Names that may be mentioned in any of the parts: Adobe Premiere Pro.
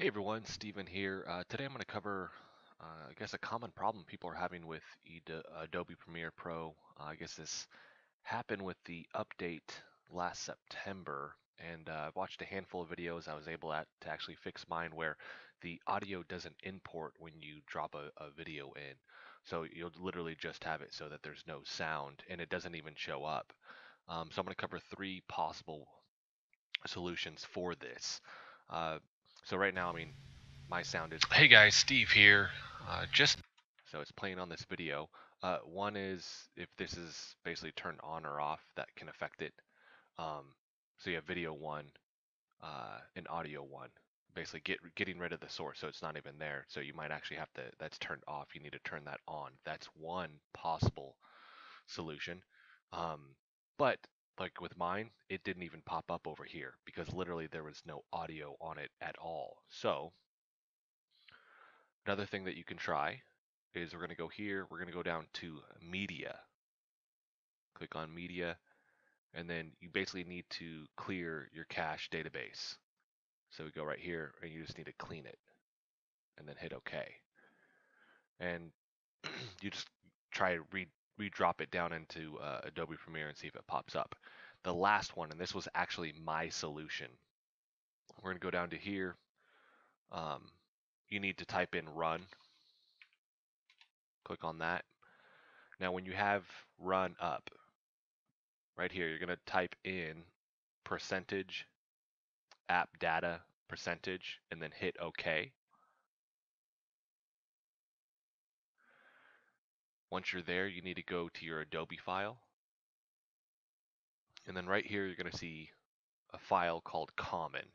Hey everyone, Steven here. Today I'm going to cover, I guess, a common problem people are having with Adobe Premiere Pro. I guess this happened with the update last September, and I watched a handful of videos. I was able to actually fix mine where the audio doesn't import when you drop a video in. So you'll literally just have it so that there's no sound, and it doesn't even show up. So I'm going to cover three possible solutions for this. So right now, I mean, my sound is... Hey guys, Steve here. So it's playing on this video. One is if this is basically turned on or off, that can affect it. So you have video one and audio one. Basically getting rid of the source, so it's not even there. So you might actually have to... That's turned off. You need to turn that on. That's one possible solution. But... like with mine, it didn't even pop up over here because literally there was no audio on it at all. So another thing that you can try is we're going to go here. We're going to go down to Media. Click on Media, and then you basically need to clear your cache database. So we go right here, and you just need to clean it, and then hit OK. And you just try to redrop it down into Adobe Premiere and see if it pops up. The last one, and this was actually my solution. We're going to go down to here. You need to type in run. Click on that. Now when you have run up, right here, you're going to type in percentage, app data, percentage, and then hit OK. Once you're there, you need to go to your Adobe file. And then right here, you're going to see a file called Common.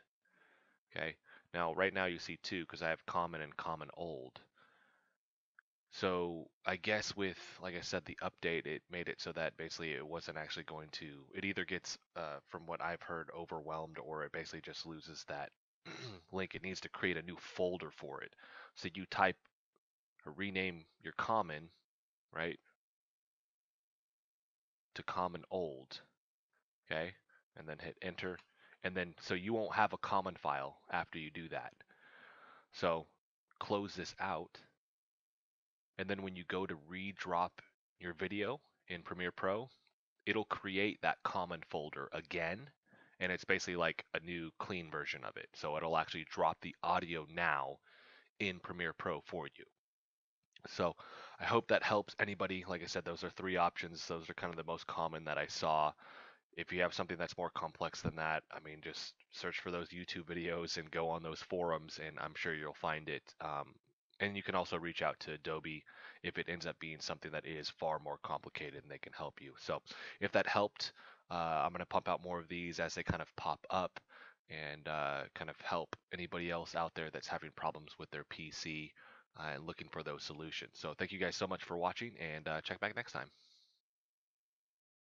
Okay. Now, right now you see two because I have Common and Common Old. So I guess with, like I said, the update, it made it so that basically it wasn't actually going to, it either gets, from what I've heard, overwhelmed, or it basically just loses that link. It needs to create a new folder for it. So you type or rename your Common, right, to Common Old, okay, and then hit enter, and then so you won't have a common file after you do that. So close this out, and then when you go to redrop your video in Premiere Pro, it'll create that common folder again, and it's basically like a new clean version of it. So it'll actually drop the audio now in Premiere Pro for you. So I hope that helps anybody. Like I said, those are three options. Those are kind of the most common that I saw. If you have something that's more complex than that, I mean, just search for those YouTube videos and go on those forums, and I'm sure you'll find it. And you can also reach out to Adobe if it ends up being something that is far more complicated, and they can help you. So if that helped, I'm going to pump out more of these as they kind of pop up and kind of help anybody else out there that's having problems with their PC. And looking for those solutions. So thank you guys so much for watching, and check back next time.